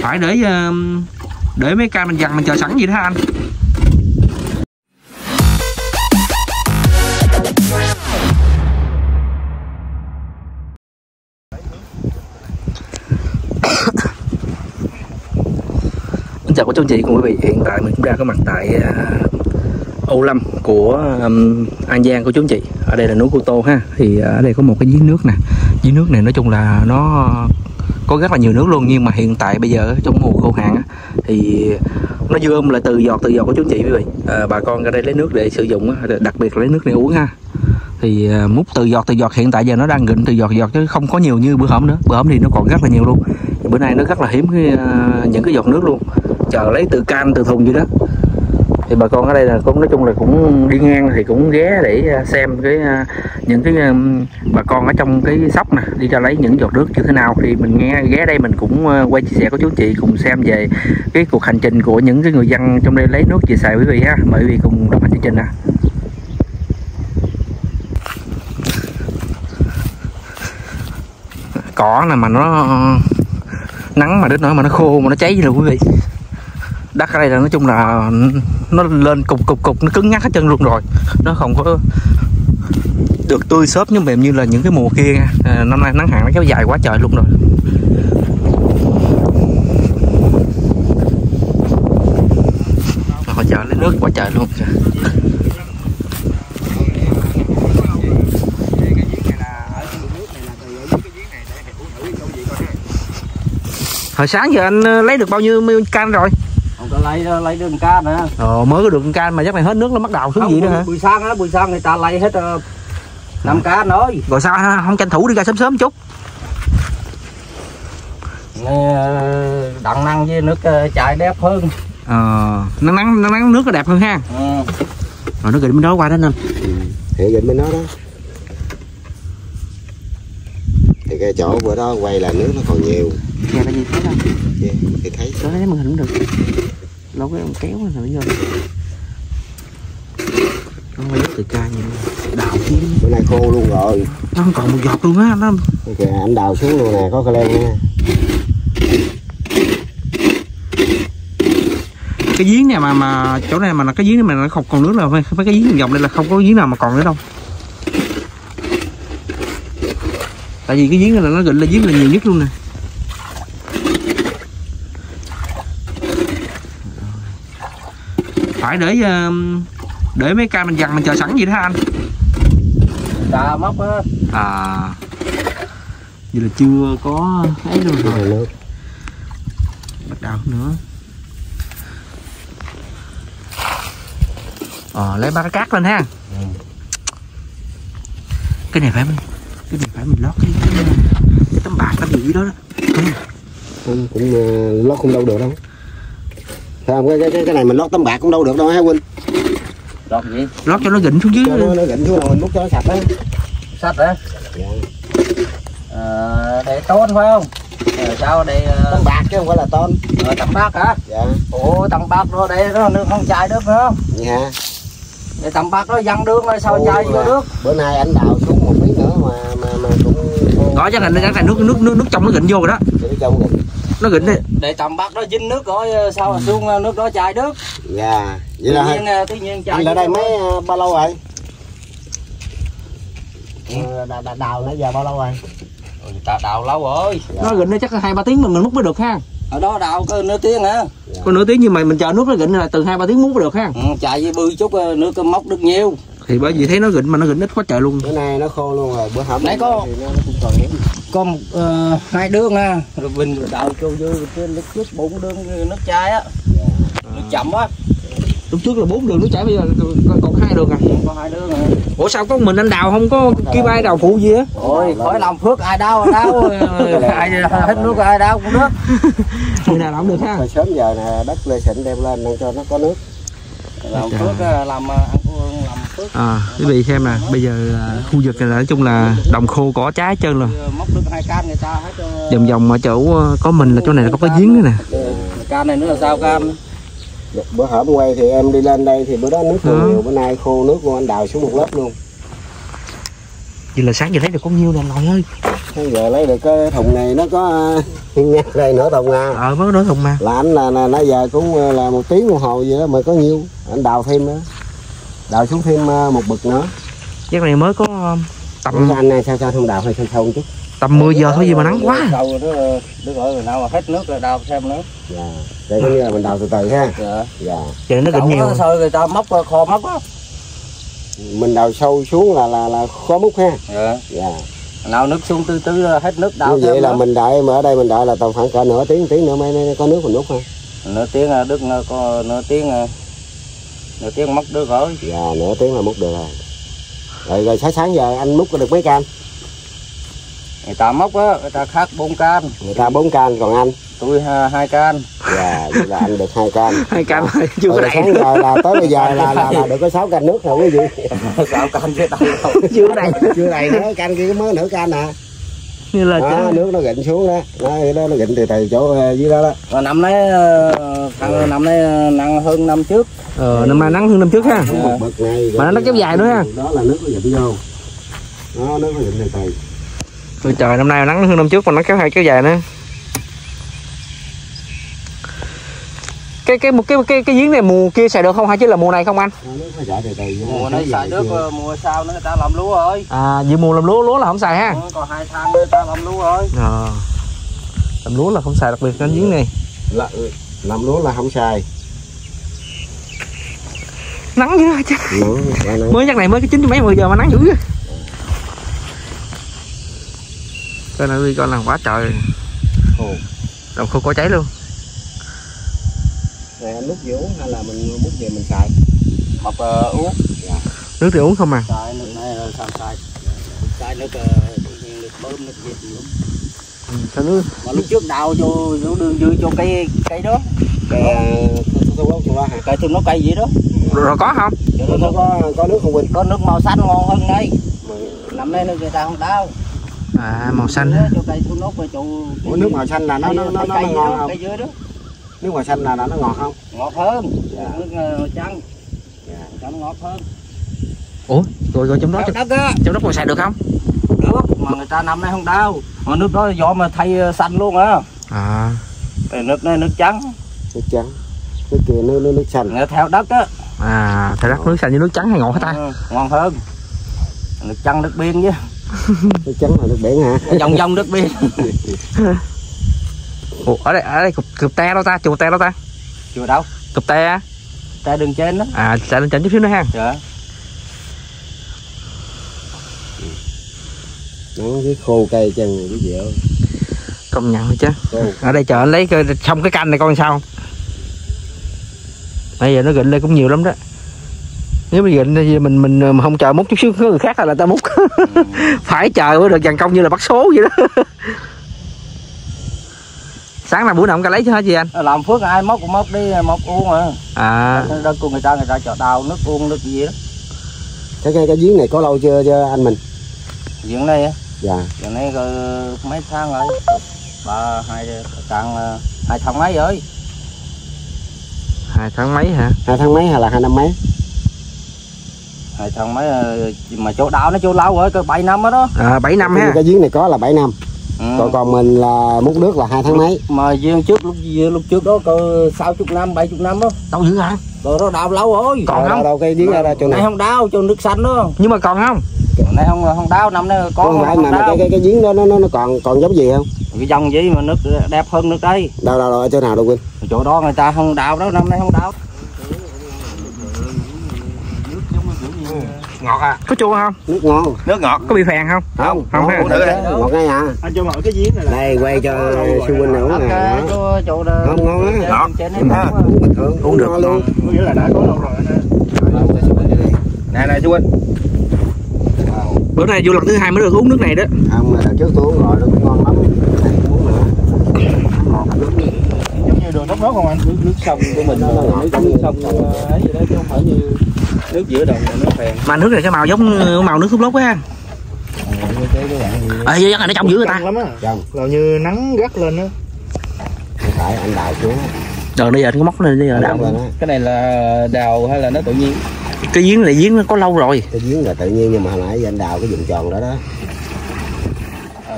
phải để mấy cây mình dằn mình chờ sẵn vậy đó anh. Chào các anh chị cùng quý vị, hiện tại mình cũng đang có mặt tại Âu Lâm của An Giang của chú anh chị. Ở đây là núi Cô Tô ha, thì ở đây có một cái giếng nước nè. Giếng nước này nói chung là nó có rất là nhiều nước luôn, nhưng mà hiện tại bây giờ trong mùa khô hạn thì nó dư âm lại từ giọt của chú anh chị quý vị. Bà con ra đây lấy nước để sử dụng, đặc biệt lấy nước để uống ha. Thì múc từ giọt hiện tại giờ nó đang gịnh từ giọt chứ không có nhiều như bữa hổm nữa. Bữa hổm thì nó còn rất là nhiều luôn. Bữa nay nó rất là hiếm cái, những cái giọt nước luôn. Chờ lấy từ can từ thùng gì đó. Thì bà con ở đây là cũng nói chung là cũng đi ngang thì cũng ghé để xem cái những cái bà con ở trong cái sóc nè đi ra lấy những giọt nước như thế nào, thì mình nghe ghé đây mình cũng quay chia sẻ của chú chị cùng xem về cái cuộc hành trình của những cái người dân trong đây lấy nước về xài quý vị ha. Mời quý vị cùng đồng hành chương trình nè. Cỏ này mà nó nắng mà đến nỗi mà nó khô mà nó cháy rồi quý vị. Đất ở đây là nói chung là nó lên cục nó cứng ngắt hết chân luôn rồi, nó không có được tươi xốp như mềm như là những cái mùa kia. Năm nay nắng hạn nó kéo dài quá trời luôn rồi. Họ chờ lấy nước quá trời luôn. Hồi sáng giờ anh lấy được bao nhiêu can rồi? Lấy được can nữa. Mới có được can mà chắc này hết nước nó bắt đầu xuống gì nữa hả? Buổi sáng á, buổi sáng người ta lấy hết 5 can rồi. Rồi sao không tranh thủ đi ra sớm sớm chút? Đặng năng với nước chảy đẹp hơn. Nắng nước nó đẹp hơn ha. Rồi nó gịnh bên đó qua đó anh. Thì gịnh bên đó đó. Thì cái chỗ bữa đó quay là nước nó còn nhiều. Dạ bao nhiêu thế đâu? Dạ, thì thấy. Đó lấy màn hình cũng được. Lâu cái ông kéo này nó vô. Nó quay từ ca như đào kiếm. Bữa nay khô luôn rồi. Nó không còn một giọt luôn á anh Lâm. Kìa anh đào xuống luôn nè, có cái len nha. Cái giếng này mà chỗ này mà là cái giếng này mà nó không còn nước rồi, mấy cái giếng dòng đây là không có giếng nào mà còn nữa đâu. Tại vì cái giếng này là nó gịnh là giếng là nhiều nhất luôn nè. Phải để mấy cây mình dằn mình chờ sẵn vậy đó anh. Đà móc á. À. Vậy là chưa có thấy luôn rồi. Bắt đầu nữa. Lấy ba cái cát lên ha. Cái này phải mình lót cái tấm bạc tấm gì đó đó. Cũng lót không đâu được đâu. Không, cái này mình lót tấm bạc cũng đâu được đâu hả Huynh? Lót gì? Lót cho nó gịnh xuống dưới. Cho nó gịnh xuống rồi mình múc cho nó sạch đó. Sạch hả? Dạ. Để tôn phải không? Rồi sao để tấm bạc chứ không phải là tôn. Rồi tấm bạc hả? Dạ. Ủa tấm bạc đó để nó nước không chảy được nữa. Dạ. Để tấm bạc nó văng nước rồi sao chảy vô nước. Bữa nay anh đào xuống một miếng nữa mà cũng có chắc là nước trong nó gịnh vô rồi đó. Nước trong gịnh. Nó gịnh đi. Để tầm bạc nó dính nước rồi sao mà xuống nước đó chảy được. Dạ. Yeah. Vậy là tự nhiên chảy. Anh ở đây mấy bao lâu rồi? Đào nãy giờ bao lâu rồi? Đào lâu rồi. Dạ. Nó gịnh nó chắc là 2-3 tiếng mình múc mới được ha. Ở đó đào có nửa tiếng hả? Dạ. Có nửa tiếng nhưng mà mình chờ nước nó gịnh là từ 2-3 tiếng múc mới được ha. Chạy với bư chút nước có móc được nhiều. Thì bởi vì thấy nó gịnh mà nó gịnh ít quá trời luôn. Bữa nay nó khô luôn rồi, bữa hổm nãy có thì nó cũng còn hiếm. Có một, hai đường ha, rồi mình đào cho vô trên lúc trước 4 đường nước chảy á. Nó chậm á. Lúc trước là 4 đường nước chảy bây giờ còn 2 đường à. Còn 2 đường à. Ủa sao có mình anh đào không có kêu ai đào phụ gì á? Ôi khỏi làm phước ai đào ai hết nước ai đào cũng nước. Người nào làm được ha. Sớm giờ nè đất lê xịn đem lên để cho nó có nước. Làm phước làm quý vị xem nè, bây giờ khu vực này là nói chung là đồng khô cỏ trái hết trơn rồi. Vòng vòng ở chỗ có mình là chỗ này là có cái giếng nữa nè. Cam này nữa là sao cam? Bữa hổm quay thì em đi lên đây thì bữa đó nước nhiều, bữa nay khô nước luôn, anh đào xuống một lớp luôn. Vậy là sáng giờ lấy được có nhiêu nè anh Nội ơi? Sáng giờ lấy được cái thùng này nó có nhắc đây nửa thùng à. Ờ mới nửa thùng mà. Là anh là nãy giờ cũng là 1 tiếng đồng hồ vậy đó mà có nhiêu. Anh đào thêm nữa. Đào xuống thêm 1 bực nữa. Chắc này mới có tầm. Ủa, anh này sao không đào hay sao sâu chút. Tầm 10 giờ thôi gì mà nắng quá. Sâu rồi đó. Đứa gọi người nào mà hết nước là đào xem nữa. Dạ. Đây có như là mình đào từ từ ha. Dạ. Dạ. Trời nó cũng nhiều. Nó sôi người ta móc kho móc á. Mình đào sâu xuống là khó múc ha. Dạ. Dạ. Nào nước xuống từ từ hết nước đào. Như vậy là mình đợi mà ở đây mình đợi là tầm khoảng cỡ nửa tiếng nữa mới có nước mình múc ha. Nửa tiếng múc được rồi. Dạ, nửa tiếng là múc được rồi. Rồi sáng giờ anh múc có được mấy can? Người ta móc á, người ta khác 4 can. Người ta 4 can, còn anh? Tôi 2 can. Dạ, vậy là anh được 2 can. 2 can rồi, chưa có đầy nữa. Là tới bây giờ là được có 6 can nước rồi quý vị. 6 can chưa đầy đâu. Chưa đầy nữa, can kia mới nửa can nè. Như là đó, nước nó gịnh xuống đó. Nó gịnh từ chỗ dưới đó đó. Năm nay nặng hơn năm trước. Năm nay nắng hơn năm trước ha. Bực này, mà nó kéo dài nữa ha. Đó là nước nó gịnh vô. Đó, nước nó gịnh từ. Ôi trời, năm nay nắng hơn năm trước mà nó kéo dài nữa. Cái giếng này mùa kia xài được không hay chứ là mùa này không anh? Mùa này xài được, mùa sau nữa người ta làm lúa rồi. À, giữa mùa làm lúa là không xài ha. Còn 2 tháng nữa người ta làm lúa rồi. À, làm lúa là không xài, đặc biệt cái giếng này. Làm lúa là không xài. Nắng dữ hả chứ? Mới nhắc này mới cái 9 mấy 10 giờ mà nắng dữ. Cái này coi là quá trời. Đồng khô có cháy luôn. Này anh múc về uống hay là mình múc về mình xài? Mập uống. Dạ. Nước thì uống không à? Xài nước này rồi xài. Xài nước nước bơm nước gì thì uống. Xài nước. Mà lúc trước đào vô đường dư cho cây đó. Cây thương nó cây gì đó. Rồi có không? Rồi có nước không Quỳnh? Có nước màu xanh ngon hơn đây. Nằm đây người ta không đào. À, màu xanh á. Nước màu xanh là nó ngon không? Nước màu xanh là nó ngọt không? Ngọt hơn. Dạ. Nước trắng. Dạ. Trắng ngọt hơn. Ủa, rồi trong đó trong đó còn xài được không? Được, mà người ta năm nay không đau. Mà nước đó do mà thay xanh luôn á. À. Cái nước này nước trắng. Nước trắng. Cái kia nước xanh. Nó theo đất á. À, theo đất nước xanh với nước trắng hay ngọt hết ta? Ngon hơn. Nước trắng nước biên chứ. Nước trắng là nước biển hả? Dòng nước biển. Ủa, ở đây cụp te đâu ta? Chùa te đâu ta? Chùa đâu? Cụp te á. Te đường trên đó. À, te đường trên chút xíu nữa ha. Dạ. Nó cái khô cây chân này cái dẻo. Công nhận chứ. Ở đây chờ anh lấy xong cái canh này coi sao. Bây giờ nó gịnh lên cũng nhiều lắm đó. Nếu mà gịnh mình không chờ múc chút xíu người khác là ta múc. Phải chờ mới được dàn công như là bắt số vậy đó. Sáng là buổi nào cũng cả lấy chứ hả chị anh? Làm phước ai móc cũng móc đi, móc uống mà. À. Đó của người ta chợ đào nước uống nước gì đó. Cái giếng này có lâu chưa anh mình? Giếng này á? Dạ. Giếng này mấy tháng rồi. 2 tháng mấy rồi. 2 tháng mấy hả? 2 tháng mấy hay là 2 năm mấy? 2 tháng mấy mà chỗ đào nó chỗ lâu rồi, có 7 năm đó đó. À, 7 năm ha. Cái giếng này có là 7 năm. Còn mình là múc nước là 2 tháng mấy. Mà giếng trước lúc trước đó có 60 năm, 70 năm đó. Đâu dữ hả? Rồi đó đào lâu rồi. Còn không? Đâu cây giếng ra chỗ này không đào cho nước xanh đó. Nhưng mà còn không? Này không đào năm nay có. Không phải mà cái giếng đó nó còn giống gì không? Cái dòng gì mà nước đẹp hơn nước đây. Đâu chỗ nào đâu Quynh? Chỗ đó người ta không đào đó, năm nay không đào. Ngọt à. Có chua không? Nước ngọt. Có bị phèn không? Không ha. Ngọt ngay à. Anh cho cái giếng này. Đây quay cho sư huynh nữa nè. Không ngon á. Ngọt. Uống được luôn. Có nghĩa là đã có lâu rồi anh. Này sư huynh. Bữa nay vô lần thứ 2 mới được uống nước này đó. Không mà trước tôi uống rồi nó ngon lắm. Uống nữa. Ngọt nước gì? Giống như đồ đốt nước không anh? Nước sông của mình nó ngọt nước sông ấy vậy đó chứ không phải như nước giữa đồng nó phèn. Mà nước này cái màu giống màu nước thuốc lốc á. Ờ vậy nó trong dữ người ta. Lắm á. Rồi như nắng gắt lên á. Tại anh đào xuống. Rồi bây giờ anh có móc lên bây giờ đào. Cái này là đào hay là nó tự nhiên? Cái giếng này giếng nó có lâu rồi. Cái giếng là tự nhiên, nhưng mà hồi nãy anh đào cái vùng tròn đó đó.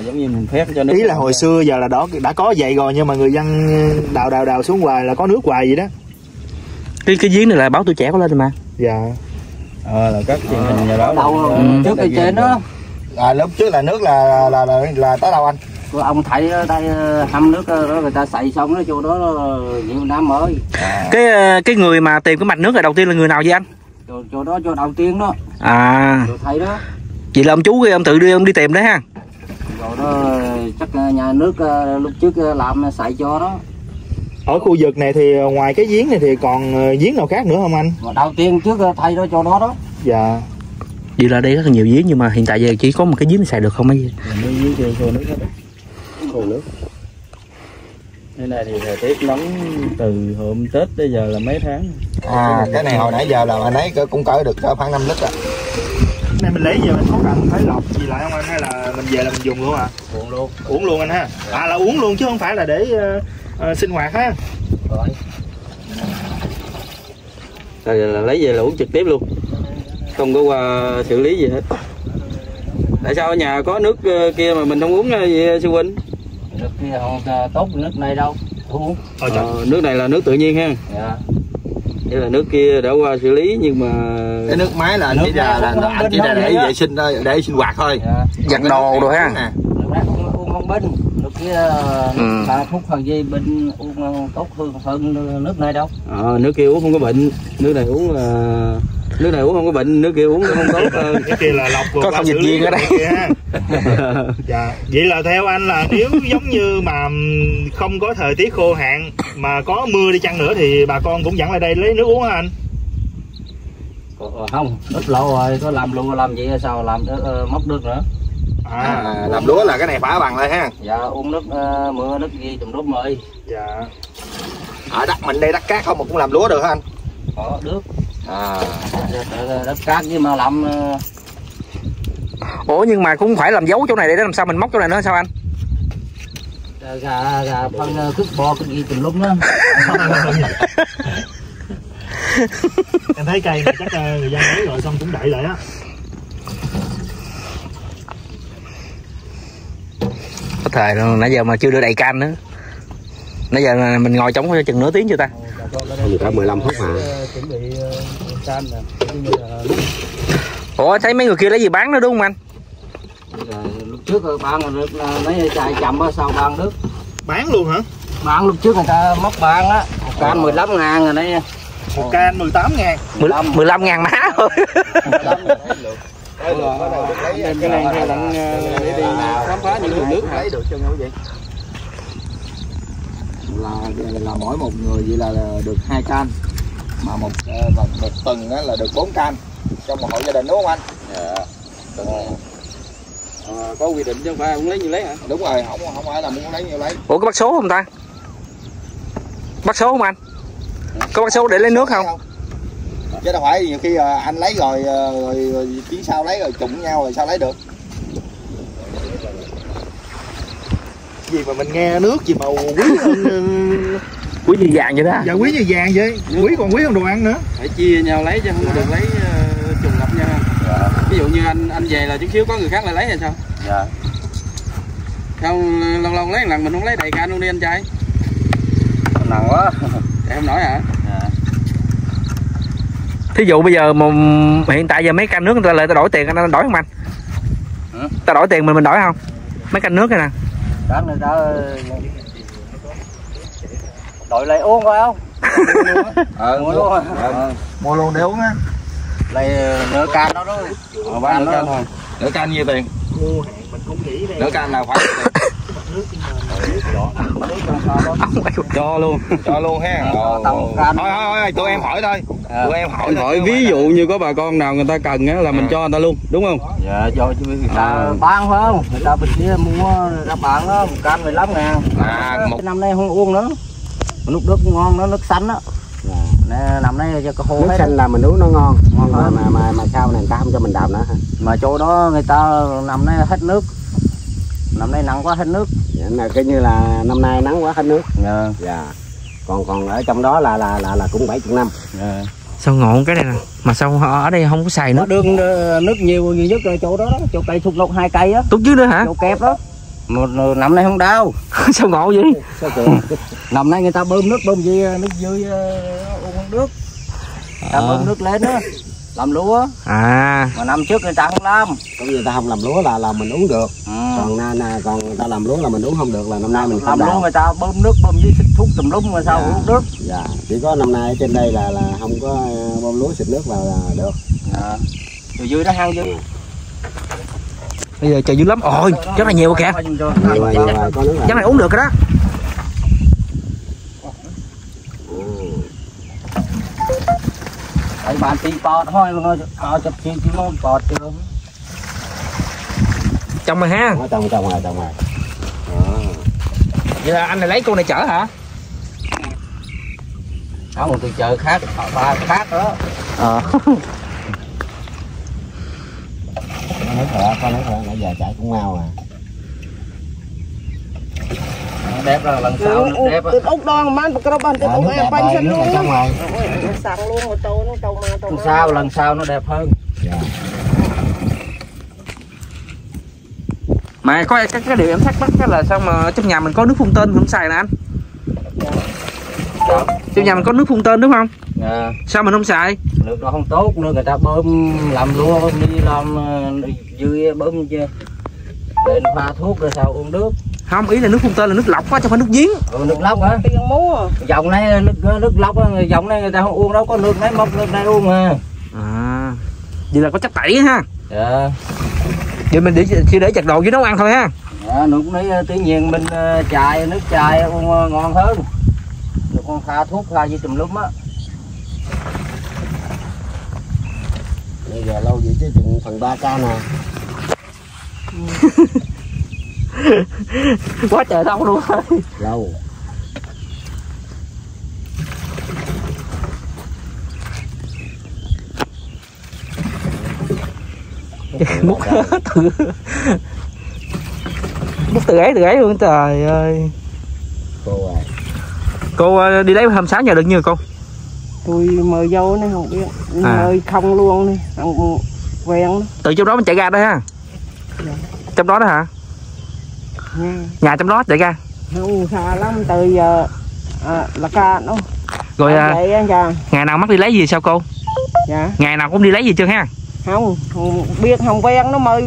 Giống như mình phép cho nước. Ý là hồi xưa giờ là đó đã có vậy rồi, nhưng mà người dân đào xuống hoài là có nước hoài vậy đó. Cái giếng này là báo Tuổi Trẻ có lên rồi mà. Dạ. Là các truyền hình nhà báo đâu trước đây trên đó. À, lúc trước là nước là tới đâu anh? Ông thấy đây hâm nước đó, người ta xài xong nó chỗ đó nhiều đá mới. Cái người mà tìm cái mạch nước là đầu tiên là người nào vậy anh? Chỗ đó chỗ đầu tiên đó. À. Tôi thấy đó. Vậy là ông chú kia ông tự đi, ông đi tìm đấy ha. Chỗ đó chắc nhà nước lúc trước làm xài cho đó. Ở khu vực này thì ngoài cái giếng này thì còn giếng nào khác nữa không anh? Đầu tiên trước thay đó chỗ đó đó. Dạ. Vậy là đây rất là nhiều giếng, nhưng mà hiện tại giờ chỉ có một cái giếng xài được không mấy gì? Khô nước. Thế này thì thời tiết nóng từ hôm Tết tới giờ là mấy tháng. À, cái này hồi nãy giờ là anh ấy cũng cỡ được khoảng 5 lít rồi. Cái này mình lấy về mình có cần thấy lọc gì lại không anh, hay là mình về là mình dùng luôn à? Uống luôn. Uống luôn anh ha. À, là uống luôn chứ không phải là để sinh hoạt ha. Rồi. Rồi là lấy về là uống trực tiếp luôn. Không có qua xử lý gì hết. Tại sao ở nhà có nước kia mà mình không uống vậy sư huynh? Nước kia không tốt, nước này đâu uống. Nước này là nước tự nhiên ha. Dạ. Đây là nước kia đã qua xử lý, nhưng mà cái nước máy là nước chỉ là chỉ là để vệ sinh thôi, để sinh hoạt thôi. Dạ. Giặt đồ rồi ha. Nước này không bên, nước kia là thuốc phần dây bên uống tốt hơn nước này đâu. Nước kia uống không có bệnh, nước này uống là nước này uống không có bệnh, nước kia uống không tốt. Cái kia là lọc vừa có không dịch viên ở đây. Dạ. Vậy là theo anh là nếu giống như mà không có thời tiết khô hạn mà có mưa đi chăng nữa thì bà con cũng dẫn lại đây lấy nước uống hả anh? Không, ít lâu rồi, có làm lúa làm gì sao làm móc nước nữa. Làm lúa là cái này phá bằng lại ha. Dạ, uống nước mưa nước gì trùm đốm rồi. Dạ. Ở đất mình đây đất cát không mà cũng làm lúa được hả anh? Có được. Đất cát nhưng mà làm. Ủa nhưng mà cũng phải làm dấu chỗ này để làm sao mình móc chỗ này nữa sao anh? Gà phân cứt bò cái gì tùm lum đó. Em thấy cây này chắc người dân lấy rồi xong cũng đậy lại á. Có thời nãy giờ mà chưa đưa đầy can nữa. Nãy giờ mình ngồi trống chừng nửa tiếng chưa ta? Cả 15 phút hả? Ủa thấy mấy người kia lấy gì bán nữa đúng không anh? Lúc trước bán mấy chài chậm sao bán được. Bán luôn hả? Bán lúc trước người ta móc bán á, một can 15.000 rồi đấy. Một can 18.000. 15.000 má thôi. Cái này hay lặng để đi khám phá những vùng nước hả? Được cho nhau vậy. Là mỗi một người vậy là được 2 can, mà một tuần là được 4 can trong một hộ gia đình đúng không anh? Dạ. Có quy định chứ không phải không lấy nhiều lấy hả? Đúng rồi, không phải là muốn lấy nhiều lấy. Ủa có bắt số không ta? Bắt số không anh? Có bắt số để lấy nước không? Chứ đâu phải nhiều khi anh lấy rồi chuyến sau lấy rồi trụng nhau rồi sao lấy được? Gì mà mình nghe nước gì màu quý hơn quý như vàng vậy đó. Dạ quý như vàng vậy, quý còn quý hơn đồ ăn nữa. Phải chia nhau lấy chứ không có được lấy trùng lập nhau. Dạ. Ví dụ như anh về là chút xíu có người khác lại lấy hay sao? Dạ. Không lâu lâu lấy lần mình không lấy đầy can luôn đi anh trai. Nặng quá. Để không nổi hả? Dạ. Thí dụ bây giờ mà hiện tại giờ mấy can nước người ta lại ta đổi tiền, anh đổi không anh? Ừ. Ta đổi tiền mình đổi không? Mấy can nước này nè. Cán người ta đổi lại uống phải không? Mua luôn để uống á. Lấy nửa can đó thôi. Bán nửa can thôi. Nửa can nhiêu tiền? Nửa can là khoảng cho luôn ha. Thôi tụi em hỏi ví dụ như có bà con nào người ta cần á là mình cho người ta luôn đúng không? Dạ cho người ta bán phải không? Người ta bên kia mua ra bán đó 1 can 15.000. Năm nay không uống nữa. Lúc nước ngon nó nước xanh đó. Năm nay cho khô hết. Nước xanh là mình uống nó ngon mà sao này người ta không cho mình đào nữa hả? Mà chỗ đó người ta năm nay hết nước. Năm nay nắng quá hết nước. Là coi như là năm nay nắng quá hết nước. Dạ. Còn ở trong đó là cũng 70 năm. Sao ngọn cái này nè, mà sao ở đây không có xài nước? Đường nước nhiều duy nhất là chỗ đó, chỗ cây thuộc lột 2 cây á. Tút dưới nữa hả? Chỗ kẹp đó. Một năm nay không đau. Sao ngộ vậy? Sao năm nay người ta bơm nước, bơm gì nước dưới uống nước. Người ta bơm nước lên đó, làm lúa. À. Mà năm trước người ta không làm. Còn người ta không làm lúa là mình uống được. Còn người ta làm lúa là mình uống không được, là năm nay mình làm lúa đau. Người ta bơm nước, bơm với xịt thuốc tùm lum mà sao uống nước. Dạ, chỉ có năm nay trên đây là không có bơm lúa xịt nước vào là được. À. Rồi dưới đó hang dưới. Bây giờ trời dữ lắm. Ôi, cái này nhiều kìa. Cái này uống được rồi đó. Đấy bạn tí bọt thôi, chụp chi món bọt chứ. Trong rồi ha. Trong rồi. Vậy là anh này lấy con này chở hả? Không, tôi chở khác, ba khác đó. Con nói thợ nãy giờ chạy cũng mau à. Đẹp rồi, lần sau nó đẹp á. Ốc đoan mà cái ban cái ốc em banh xanh luôn. Sẵn luôn rồi tôi nó trâu mà trâu. Sao lần sau nó đẹp hơn. Dạ. Mà có cái điều em thắc mắc là sao mà trong nhà mình có nước phun tên không xài nè anh? Trong nhà mình có nước phun tên đúng không? À. Sao mình không xài? Nước nó không tốt nữa, người ta bơm làm lúa đi làm dưới bơm để pha thuốc rồi sao uống nước. Không, ý là nước phun tên là nước lọc quá chứ không phải nước giếng. Ừ, nước lọc hả? Dòng này nước lọc á, dòng này người ta không uống đâu, có nước máy móc nước này uống mà. À. Vậy là có chất tẩy ha. Dạ. Vậy mình để chặt đồ với nấu ăn thôi ha. Dạ, nước này tự nhiên mình chài nước chài uống ngon hơn. Rồi con pha thuốc pha gì tùm lum á. Bây giờ lâu vậy chứ chừng phần 3k nè. Quá trời đông luôn rồi. Lâu. Múc hết từ múc từ ấy luôn, trời ơi. Cô à. Cô đi lấy hôm sáng giờ được nhiêu cô? Tôi mời dâu nó không biết, mời không luôn đi, không quen. Từ trong đó mình chạy ra đây ha? Dạ. Trong đó đó hả? Nha. Nhà trong đó chạy ra? Không, xa lắm, từ giờ là ca đó. Rồi ngày nào mắc đi lấy gì sao cô? Dạ. Ngày nào cũng đi lấy gì chưa ha? Không biết, không quen, nó mời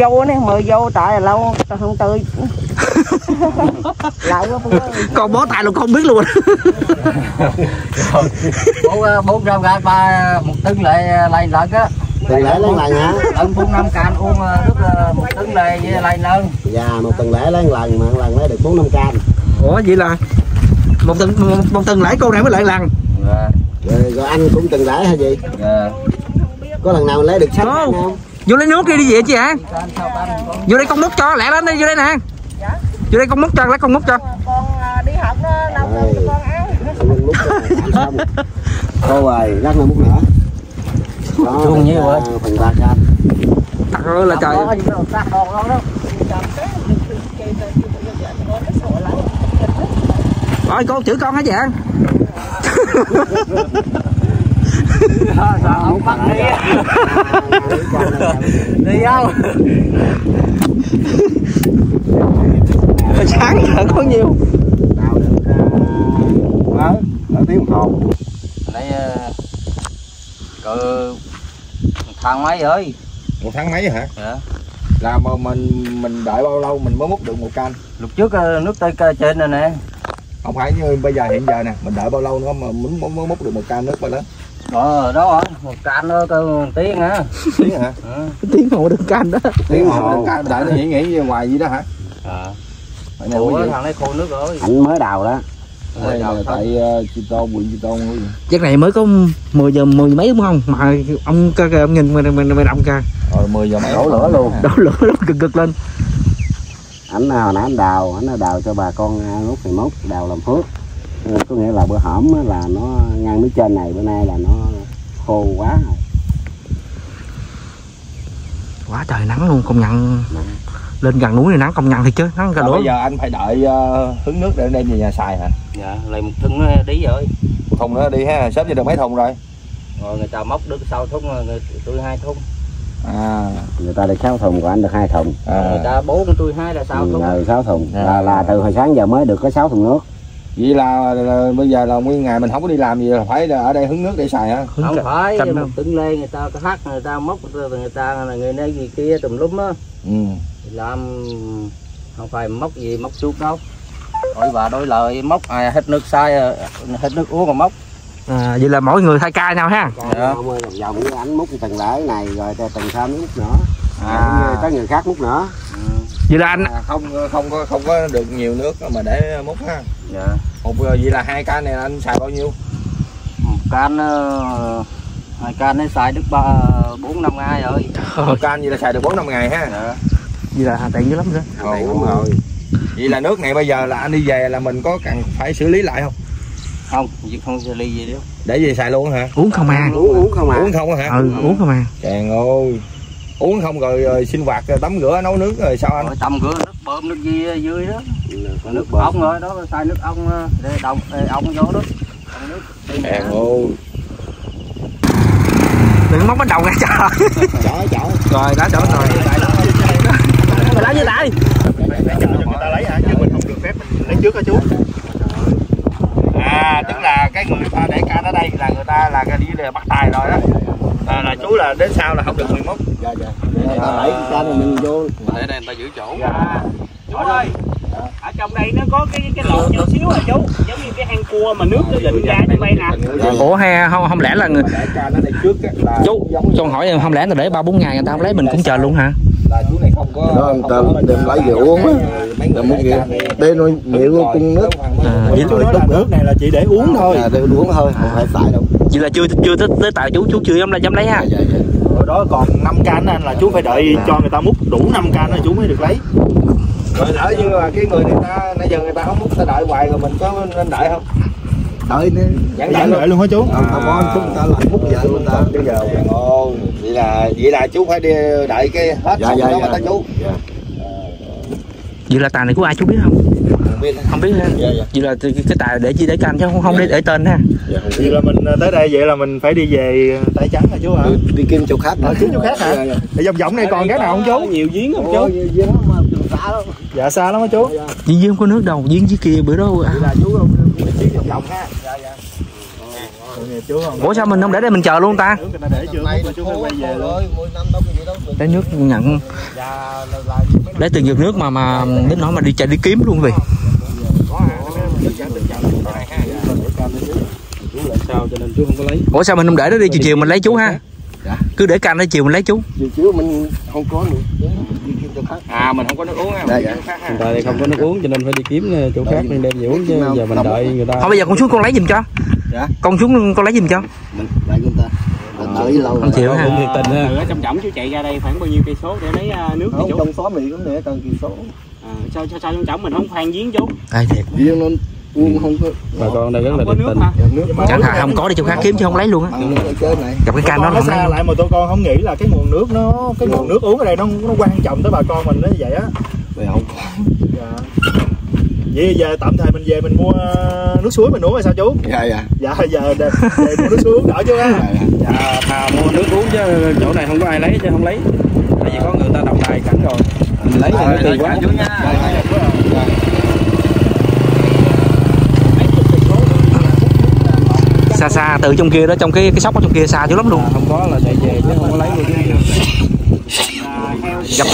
dâu này, mời dâu tại là lâu, tao không tới. Con bó tay luôn không biết luôn. Bốn 400 ba một tấn lại lợn á. Tấn lẻ lấy lần hả? Lợn 4-5 can uống nước 1 tấn này với lại lợn. Dạ, 1 tấn lẻ lấy lần mà 1 lần lấy được 4-5 can. Ủa vậy là 1 tấn lẻ cô này mới lại lần. Rồi anh cũng từng lẻ hay gì? Dạ. Có lần nào lấy được sách không? Vô lấy nước đi đi vậy chị hả? Vô đây con múc cho lẻ lên đi, vô đây nè. Dạ. Vô đây con múc cho, lấy con múc cho. Con đi học nó nấu cho con ăn. Con múc xong. Cô ơi, lát nữa múc nữa. Đó, chung nhiêu rồi? Phần 3 canh. Thật ơi là trời. Rồi con chửi con hả vậy? Sao không bắt đi á? Đi không? Sáng giờ có nhiều. Đào được tiếng hồ. Lấy cờ tháng mấy rồi? 1 tháng mấy hả? Dạ. Là mà mình đợi bao lâu mình mới múc được 1 can? Lúc trước nước tây trên này nè. Không phải như bây giờ hiện giờ nè, mình đợi bao lâu nữa mà mình mới múc được 1 can nước bao lớn? Đó rồi, 1 can nữa cơ tiếng hả? Tiếng hả? Tiếng hồ được can đó. Tiếng hồ được can, đợi nó nghĩ hoài gì đó hả? Ủa, thằng này khô nước rồi. Anh mới đào đó. Đây là tại Chi Tôn chắc này mới có 10 giờ 10 mấy đúng không? Mà ông ca kìa, ông nhìn mình động kìa. Rồi 10 giờ mấy đổ lửa luôn. Cực lên. Ảnh nào nãy anh đào cho bà con lúc thì mốt đào làm phước. Có nghĩa là bữa hổm là nó ngang mí trên này, bữa nay là nó khô quá rồi. Quá trời nắng luôn, công nhận. Lên gần núi này nắng công nhận thì chứ nắng cả đổ. Bây giờ anh phải đợi hứng nước để đem về nhà xài hả? Dạ, lấy 1 thùng đi rồi. 1 thùng nữa đi ha, sớm giờ được mấy thùng rồi. rồi người ta móc được 6 thùng, tôi 2 thùng. À, người ta được 6 thùng, của anh được 2 thùng. À, người ta 4, tôi 2 là 6 thùng. Ừ, 6 thùng. À, là từ hồi sáng giờ mới được có 6 thùng nước. Vậy là bây giờ là nguyên ngày mình không có đi làm gì, là phải ở đây hứng nước để xài hả? Không phải, một tửng lê người ta hát, người ta móc, người ta là người này người kia tùm lum á. Ừ. Làm không phải móc gì móc suốt đâu. Hỏi bà đối lời móc ai hết nước sai, hết nước uống còn móc. À, vậy là mỗi người 2 ca nào ha. Dạ. Vòng với ảnh múc từng lễ này rồi từng sau múc nữa. À, tới người khác múc nữa. Ừ. Vậy là anh không có được nhiều nước mà để múc ha. Dạ. Một vậy là 2 ca này anh xài bao nhiêu? 1 can 2 can nó xài được 4-5 ngày rồi. 1 can vậy là xài được 4-5 ngày ha. Dạ. Vậy là hà tiện dữ lắm đó. Ồ, đúng rồi. Vậy là nước này bây giờ là anh đi về là mình có cần phải xử lý lại không? Không, không xử lý gì đâu. Để gì xài luôn hả? Uống không à? Uống không à? Uống không hả? Ừ, uống không à? Trời ơi, uống không rồi sinh hoạt, tắm rửa, nấu nước rồi sao anh? Rồi, tắm rửa, nước bơm, nước gì dưới đó. Có nước ong rồi đó, xài nước ong để đồng ong vô đó. Nước. Trời ơi. Đừng móc bánh đầu ra trời. Trời. Rồi, đá chỗ rồi. Mình lấy với tay. Cho người ta lấy hả? Chứ mình không được phép lấy trước hả chú? À, tức là cái người ta để can ở đây là người ta là cái đi bắt tài rồi đó. Là chú là đến sau là không được 11. Dạ dạ. Đẩy can mình vô. Để đây người ta giữ chỗ. Dạ. Chú ơi. Ở trong đây nó có cái lọt nhỏ xíu à chú, giống như cái hang cua mà nước nó định ra như vậy nè. Ủa hay không lẽ là người trước là chú cho hỏi không lẽ là để 3-4 ngày người ta không lấy mình cũng chờ luôn hả? Là chú này không có đem lấy về uống á. Đây nó miệng cung nước. À, nước này là chỉ để uống thôi. Để uống thôi, không phải xài đâu. Chỉ là chưa tới tại chú chưa dám lấy ha. Rồi đó còn 5 can anh là chú phải đợi cho người ta múc đủ 5 can rồi chú mới được lấy. Rồi lỡ như là cái người người ta nãy giờ người ta không múc ta đợi hoài rồi mình có nên đợi không? Đợi đi. Vẫn đợi luôn hả chú? Không có chúng ta lại múc vậy mình ta bây giờ. Ồ, vậy là chú phải đi đợi cái hết xong đó mà ta chú. Vậy là tài này của ai chú biết không? Không biết ha. Dạ. Vậy là cái tài để chi để canh chứ không để tên ha. Dạ, vậy là mình tới đây vậy là mình phải đi về tay trắng hả chú hả? Đi kiếm chỗ khác. Kiếm chỗ khác hả? Ở vòng này còn cái nào không chú? Nhiều giếng không chú? Nhiều giếng mà xa lắm. Dạ xa lắm hả chú? Giếng không có nước đâu, giếng dưới kia bữa đó. Vậy là chú không đi vòng ha. Dạ. Ủa sao mình không để đây mình chờ luôn ta? Để nước nhận. Để từng giọt nước mà đến nỗi mà đi chạy đi kiếm luôn vậy. Ủa sao mình không để nó đi chiều mình lấy chú ha? Cứ để can nó chiều mình lấy chú. Chiều mình không có nữa. À mình không có nước uống ha. Tại đây không có nước uống cho nên phải đi kiếm chỗ khác nên đem về uống chứ giờ mình đợi người ta. Thôi bây giờ con xuống con lấy giùm cho. Dạ. Con xuống con lấy giùm cho. Lại chúng ta. Đợi lâu. Không chịu ha. Nhiệt tình ha. Nữa chậm chậm chú chạy ra đây khoảng bao nhiêu cây số để lấy nước cho chú. Trong xóm mình cũng để cần kỳ số. À sao trong chậm mình không khoan giếng chú. Ai thiệt. Giếng nó uống không có. Bà con đây rất là nhiệt tình. Chẳng hạn không có đi chỗ khác kiếm chứ không lấy luôn á. Gặp cái can đó nó xa lại mà tụi con không nghĩ là cái nguồn nước nó cái nguồn nước uống ở đây nó quan trọng tới bà con mình nó vậy á. Vậy không có. Vậy giờ tạm thời mình về mình mua nước suối mình uống hay sao chú? Dạ giờ về mua nước suối uống đỡ chưa á? Dạ thà mua nước uống chứ chỗ này không có ai lấy chứ không lấy. Tại vì có người ta đồng tài cảnh rồi. Mình lấy rồi tiền quá. Xa từ trong kia đó trong cái sóc ở trong kia xa chứ lắm luôn. Không có là chạy về chứ không có lấy luôn.